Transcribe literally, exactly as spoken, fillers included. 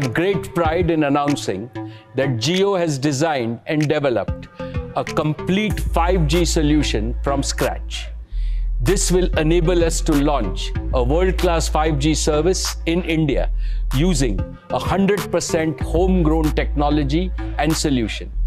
have great pride in announcing that Jio has designed and developed a complete five G solution from scratch. This will enable us to launch a world-class five G service in India using one hundred percent homegrown technology and solution.